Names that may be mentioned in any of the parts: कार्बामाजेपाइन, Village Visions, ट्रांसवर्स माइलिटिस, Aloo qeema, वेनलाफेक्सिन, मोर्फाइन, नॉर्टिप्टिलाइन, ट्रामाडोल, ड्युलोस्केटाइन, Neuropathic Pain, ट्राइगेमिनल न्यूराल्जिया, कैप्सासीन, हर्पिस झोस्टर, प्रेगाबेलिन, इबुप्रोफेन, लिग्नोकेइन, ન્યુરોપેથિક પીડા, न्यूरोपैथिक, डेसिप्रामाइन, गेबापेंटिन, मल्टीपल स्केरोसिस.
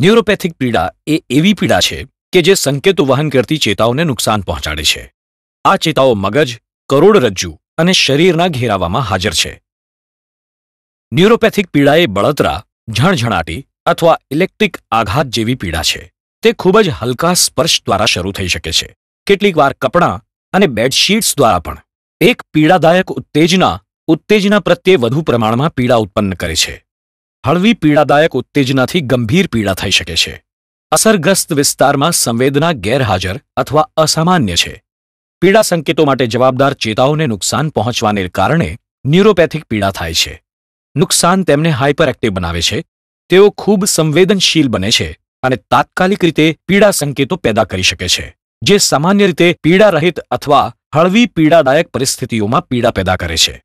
न्यूरोपैथिक पीड़ा ए एवी पीड़ा है कि जे संकेतो वहन करती चेताओं ने नुकसान पहुंचाड़े छे। आ चेताओं मगज, करोड़रज्जु अने शरीरना घेरावामां हाजर छे। न्यूरोपैथिक पीड़ाए बळतरा, झणझणाटी अथवा इलेक्ट्रिक आघात जेवी पीड़ा छे। ते खूब ज हलका स्पर्श द्वारा शरू थई शके छे। केटलीक वार कपड़ा अने बेडशीट्स द्वारा पण एक पीड़ादायक उत्तेजना उत्तेजना प्रत्ये वधु प्रमाणमां पीड़ा उत्पन्न करे छे। हळवी पीड़ादायक उत्तेजनाथी गंभीर पीड़ा थई शके छे। असरग्रस्त विस्तार में संवेदना गैरहाजर अथवा असामान्य है। पीड़ा संकेतों माटे जवाबदार चेताओं ने नुकसान पहुंचवाने कारण न्यूरोपैथिक पीड़ा थाय छे। नुकसान तेमने हाइपर एक्टिव बनावे छे। तेओ खूब संवेदनशील बने छे अने तात्कालिक रीते पीड़ा संकेतों पैदा करी शके छे, जे सामान्य रीते पीड़ा रहित अथवा हळवी पीड़ादायक परिस्थितिओं में पीड़ा पैदा करे छे।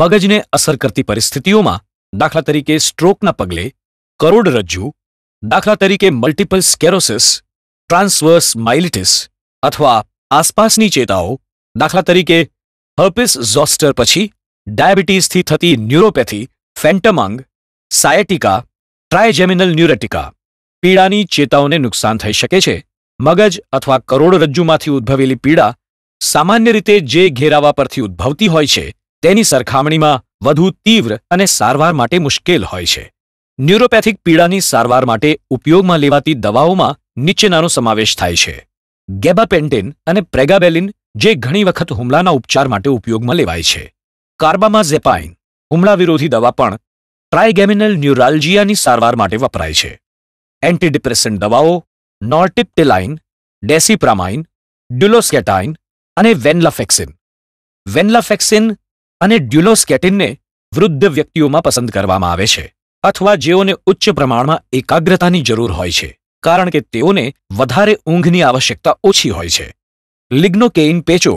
मगजने असर करती परिस्थितिओं में दाखला तरीके स्ट्रोकना पगले करोड़रज्जु, दाखला तरीके मल्टीपल स्केरोसिस, ट्रांसवर्स माइलिटिस अथवा आसपासनी चेताओं, दाखला तरीके हर्पिस झोस्टर पछी डायाबीटीस थी थती न्यूरोपैथी, फेंटम अंग, सायटिका, ट्रायजेमिनल न्यूरेटिका पीड़ानी चेताओं ने नुकसान थई शके छे। मगज अथवा करोड़रज्जुमांथी उद्भवेली पीड़ा सामान्य रीते जे घेरावा परथी उद्भवती होय छे तेनी सरखामणीमां वधु तीव्र अने सारवार माटे मुश्केल होय छे। न्यूरोपैथिक पीड़ानी सारवार माटे उपयोग में लेवाती दवाओं में नीचेनानो समावेश थाय छे। गेबापेंटिन अने प्रेगाबेलिन जे घणी वखत हुमलाना उपचार माटे उपयोग में लेवाय छे। कार्बामाजेपाइन हुमला विरोधी दवा पण ट्राइगेमिनल न्यूराल्जियानी सारवार माटे वपराय छे। एंटीडिप्रेसेंट दवाओं नॉर्टिप्टिलाइन, डेसिप्रामाइन, ड्युलोस्केटाइन अने वेनलाफेक्सिन वेनलाफेक्सिन अने ड्युलोस्केटिन ने वृद्ध व्यक्तिओं में पसंद करवामां आवे छे अथवा जेओने उच्च प्रमाण में एकाग्रता की जरूर होय छे, कारण के तेओने वधारे ऊँघनी आवश्यकता ओછી होय छे। लिग्नोकेइन पेचो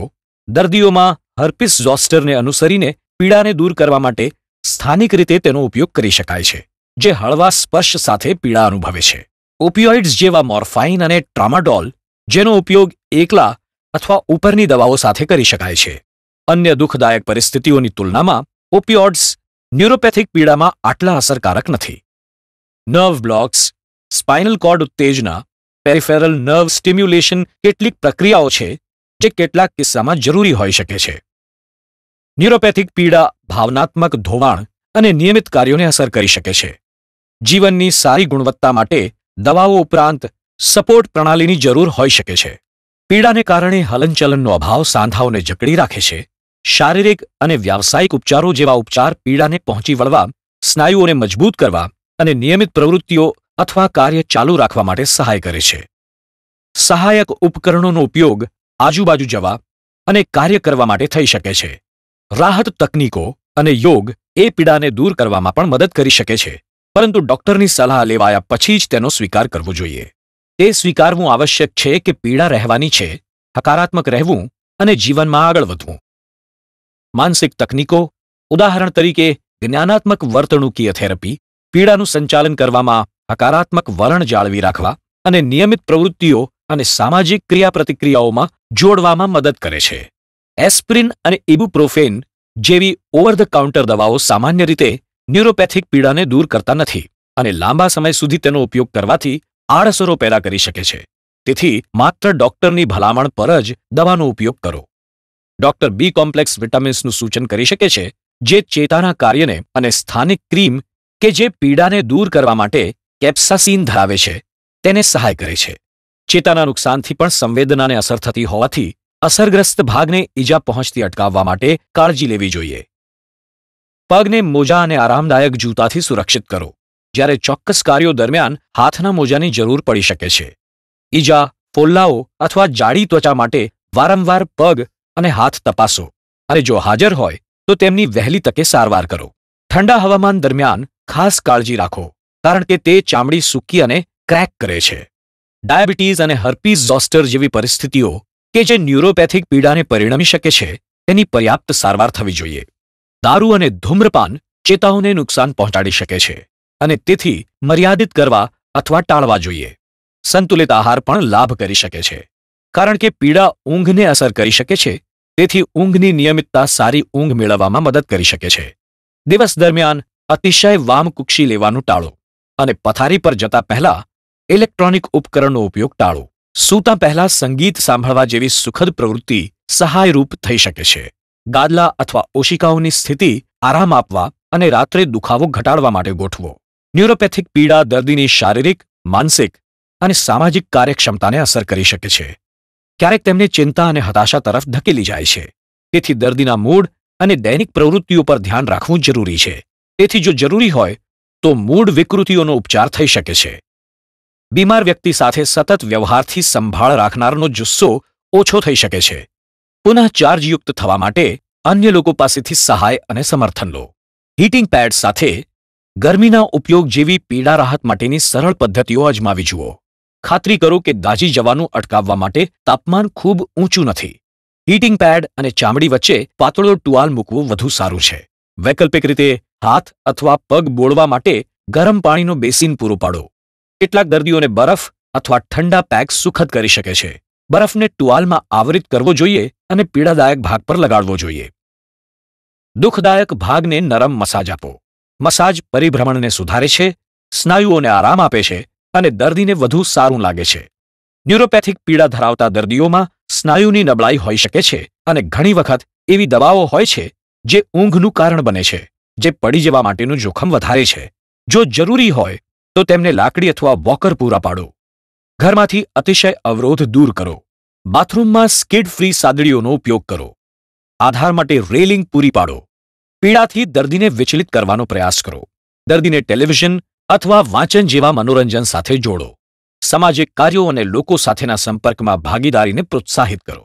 दर्दियों में हर्पिस झोस्टर ने अनुसरीने पीड़ा ने दूर करवा माटे स्थानिक रीते तेनो उपयोग करी शकाय छे, जे हळवा स्पर्श साथे पीड़ा अनुभवे छे। ओपियोइड्स जेवा मोर्फाइन अने ट्रामाडोल जेनो उपयोग एकला अथवा उपरनी दवाओं साथे करी शकाय छे। अन्य दुखदायक परिस्थितिओनी तुलना में ओपियोइड्स न्यूरोपैथिक पीड़ा में आटला असरकारक नहीं। नर्व ब्लॉक्स, स्पाइनल कॉर्ड उत्तेजना, पेरिफेरल नर्व स्टिम्युलेशन केटलीक प्रक्रियाओं है जे केटलाक किस्सा में जरूरी होई शके छे। न्यूरोपैथिक पीड़ा भावनात्मक धोवाण अने नियमित कार्यों ने असर करी शके छे। जीवन की सारी गुणवत्ता माटे दवाओं उपरांत सपोर्ट प्रणाली की जरूर होई शके छे। पीड़ा ने कारण हलनचलनों अभाव सांधाओं ने जकड़ी राखे छे। शारीरिक अने व्यावसायिक उपचारों जेवा उपचार पीड़ा ने पहोंची वळवा, स्नायुओं ने मजबूत करवा अने नियमित प्रवृत्तिओं अथवा कार्य चालू राखवा माटे सहाय करे छे। सहायक उपकरणोंनो उपयोग आजूबाजू जवा अने कार्य करवा माटे थई शके छे। राहत तकनीको अने योग ए पीड़ा ने दूर करवामां पण मदद करी शके छे, परंतु डॉक्टरनी सलाह लेवाया पछी ज तेनो स्वीकार करवो जोईए। ते स्वीकारवुं आवश्यक छे के पीड़ा रहेवानी छे। हकारात्मक रहेवुं अने जीवनमां आगळ वधवुं। मानसिक तकनीकों उदाहरण तरीके ज्ञानात्मक वर्तणूकीय थेरपी पीड़ानु संचालन करवामां हकारात्मक वलण जाळवी राखवा अने नियमित प्रवृत्तिओ अने सामाजिक क्रियाप्रतिक्रियाओमां जोडवामां मदद करे छे। एस्प्रिन अने इबुप्रोफेन जेवी ओवर ध काउंटर दवाओ सामान्य रीते न्यूरोपैथिक पीड़ा ने दूर करता नथी अने लांबा समय सुधी तेनो उपयोग करवाथी आड़असरो पैदा करी शके छे। तेथी मात्र डॉक्टरनी भलामण पर ज दवानो उपयोग करो। डॉक्टर बी कॉम्प्लेक्स विटामिन्सनु सूचन करी शके छे, जे चेताना कार्यने अने स्थानिक क्रीम के जे पीड़ाने दूर करवा माटे कैप्सासीन धरावे छे तेने सहाय करे छे। चेताना नुकसानथी पण संवेदनाने असर थती होवाथी असरग्रस्त भागने ईजा पहोंचती अटकाववा माटे काळजी लेवी जोईए। पगने मोजा अने आरामदायक जूताथी सुरक्षित करो। ज्यारे चोक्कस कार्यों दरमियान हाथना मोजानी जरूर पड़ी शके छे। ईजा, फोल्लाओ अथवा जाड़ी त्वचा माटे वारंवार पग अने हाथ तपासो अने जो हाजर होय तो तेमनी वहेली तके सारवार करो। ठंडा हवामान दरमियान खास काळजी राखो, कारण के ते चामड़ी सूकी अने क्रेक करे छे। डायाबीटीज अने हर्पीस झोस्टर जेवी परिस्थितिओ के जे न्यूरोपैथिक पीड़ा ने परिणमी शके छे तेनी पर्याप्त सारवार थवी जोईए। दारू अने धूम्रपान चेताओं ने नुकसान पहोंचाड़ी शके छे अने तेथी मर्यादित करवा अथवा टाळवा जोईए। संतुलित आहार पण लाभ करी शके छे, कारण के पीड़ा ऊँघ ने असर करी शके छे। तेथी ऊँघनी नियमितता सारी ऊँघ मेळववामां मदद करी शके छे। दिवस दरमियान अतिशय वामकुक्षी लेवानुं टाळो अने पथारी पर जता पहला ઇલેક્ટ્રોનિક ઉપકરણનો ઉપયોગ ટાળો. સૂતા પહેલા સંગીત સાંભળવા જેવી સુખદ પ્રવૃત્તિ સહાયરૂપ થઈ શકે છે. ગાદલા અથવા ઓશિકાઓની સ્થિતિ આરામ આપવા અને રાત્રે દુખાવો ઘટાડવા માટે ગોઠવો. ન્યુરોપેથિક પીડા દર્દીની શારીરિક, માનસિક અને સામાજિક કાર્યક્ષમતાને અસર કરી શકે છે. ક્યારેક તેમને ચિંતા અને હતાશા તરફ ધકેલી જાય છે. તેથી દર્દીના મૂડ અને દૈનિક પ્રવૃત્તિઓ પર ધ્યાન રાખવું જરૂરી છે. તેથી જો જરૂરી હોય તો મૂડ વિકૃતિઓનો ઉપચાર થઈ શકે છે. બીમાર વ્યક્તિ સાથે સતત વ્યવહારથી સંભાળ રાખનારનો જુસ્સો ઓછો થઈ શકે છે. પુનઃ ચાર્જયુક્ત થવા માટે અન્ય લોકો પાસેથી સહાય અને સમર્થન લો. હીટિંગ પેડ સાથે ગરમીના ઉપયોગ જેવી પીડા રાહત માટેની સરળ પદ્ધતિઓ અજમાવી જુઓ. ખાતરી કરો કે દાઝી જવાનું અટકાવવા માટે તાપમાન ખૂબ ઊંચું નથી. હીટિંગ પેડ અને ચામડી વચ્ચે પાતળો ટુવાલ મૂકવું વધુ સારું છે. વૈકલ્પિક રીતે હાથ અથવા પગ બોળવા માટે ગરમ પાણીનો બેસિન પૂરો પાડો. કેટલાક દર્દીઓને બરફ અથવા ઠંડા પેક સુખદ કરી શકે છે. બરફને ટુવાલમાં આવરિત કરવો જોઈએ અને પીડાદાયક ભાગ પર લગાડવો જોઈએ. દુઃખદાયક ભાગને નરમ મસાજ આપો. મસાજ પરિભ્રમણને સુધારે છે, સ્નાયુઓને આરામ આપે છે અને દર્દીને વધુ સારું લાગે છે. ન્યુરોપેથિક પીડા ધરાવતા દર્દીઓમાં સ્નાયુની નબળાઈ હોઈ શકે છે અને ઘણી વખત એવી દવાઓ હોય છે જે ઊંઘનું કારણ બને છે, જે પડી જવા માટેનું જોખમ વધારે છે. જો જરૂરી હોય તો તેમને લાકડી અથવા વોકર પૂરા પાડો. ઘરમાંથી અતિશય અવરોધ દૂર કરો. બાથરૂમમાં સ્કીડ ફ્રી સાદડીઓનો ઉપયોગ કરો. આધાર માટે રેલિંગ પૂરી પાડો. પીડાથી દર્દીને વિચલિત કરવાનો પ્રયાસ કરો. દર્દીને ટેલિવિઝન અથવા વાંચન જેવા મનોરંજન સાથે જોડો. સામાજિક કાર્યો અને લોકો સાથેના સંપર્કમાં ભાગીદારીને પ્રોત્સાહિત કરો.